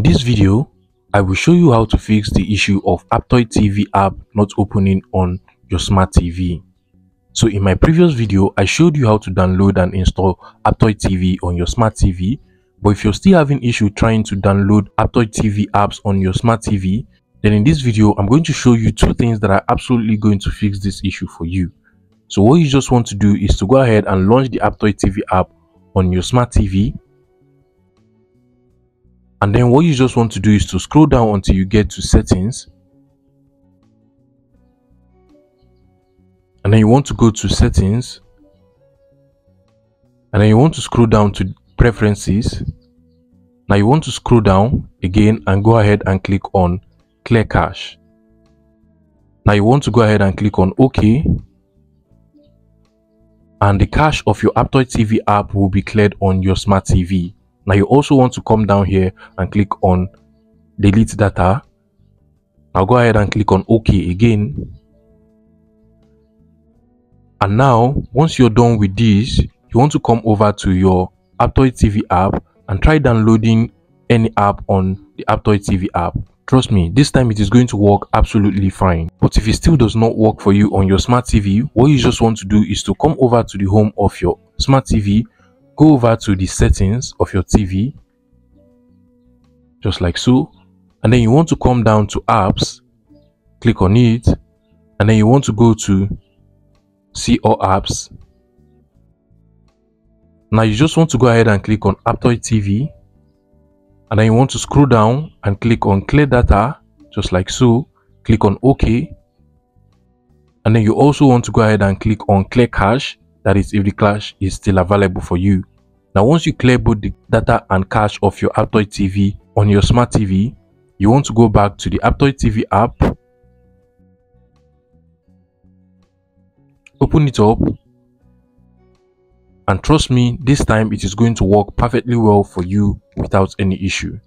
In this video, I will show you how to fix the issue of Aptoide TV app not opening on your smart TV. So in my previous video, I showed you how to download and install Aptoide TV on your smart TV, but if you're still having issue trying to download Aptoide TV apps on your smart TV, then in this video, I'm going to show you two things that are absolutely going to fix this issue for you. So what you just want to do is to go ahead and launch the Aptoide TV app on your smart TV. And then what you just want to do is to scroll down until you get to settings. And then you want to go to settings. And then you want to scroll down to preferences. Now you want to scroll down again and go ahead and click on clear cache. Now you want to go ahead and click on OK. And the cache of your Aptoide TV app will be cleared on your smart TV. Now you also want to come down here and click on delete data. Now go ahead and click on OK again. And now once you're done with this, you want to come over to your Aptoide TV app and try downloading any app on the Aptoide TV app. Trust me, this time it is going to work absolutely fine. But if it still does not work for you on your smart TV, what you just want to do is to come over to the home of your smart TV. Go over to the settings of your TV, just like so, and then you want to come down to apps, click on it, and then you want to go to see all apps. Now you just want to go ahead and click on Aptoide TV, and then you want to scroll down and click on clear data, just like so, click on OK, and then you also want to go ahead and click on clear cache, that is if the cache is still available for you. Now once you clear both the data and cache of your Aptoide TV on your smart TV, you want to go back to the Aptoide TV app, open it up, and trust me, this time it is going to work perfectly well for you without any issue.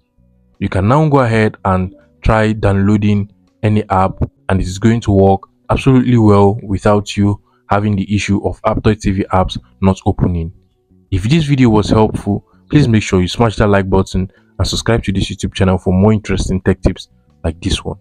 You can now go ahead and try downloading any app, and it is going to work absolutely well without you having the issue of Aptoide TV apps not opening. If this video was helpful, please make sure you smash that like button and subscribe to this YouTube channel for more interesting tech tips like this one.